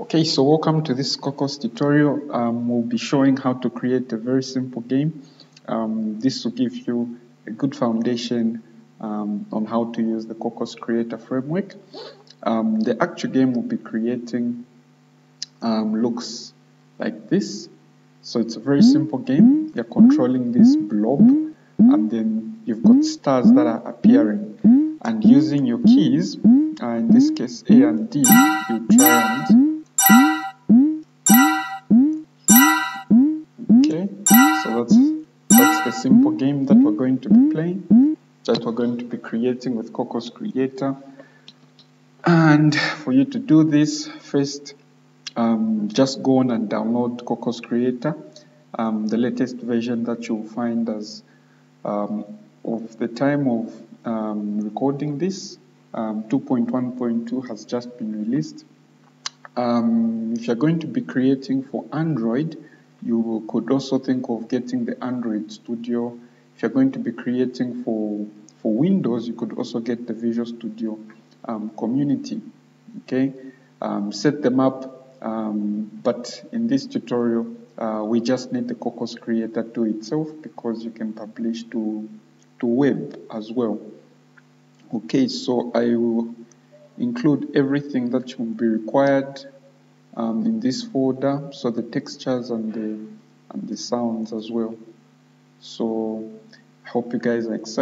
Okay, so welcome to this Cocos tutorial. We'll be showing how to create a very simple game. This will give you a good foundation on how to use the Cocos Creator framework. The actual game we'll be creating looks like this. So it's a very simple game. You're controlling this blob, and then you've got stars that are appearing. And using your keys, in this case A and D, you try and that's the simple game that we're going to be playing, that we're going to be creating with Cocos Creator. And for you to do this, first just go on and download Cocos Creator, the latest version that you'll find as of the time of recording this. 2.1.2 has just been released. If you're going to be creating for Android, you could also think of getting the Android Studio. If you're going to be creating for Windows, you could also get the Visual Studio community. Okay, set them up, but in this tutorial we just need the Cocos Creator tool itself, because you can publish to web as well. Okay, so I will include everything that will be required in this folder, so the textures and the sounds as well. So I hope you guys are excited.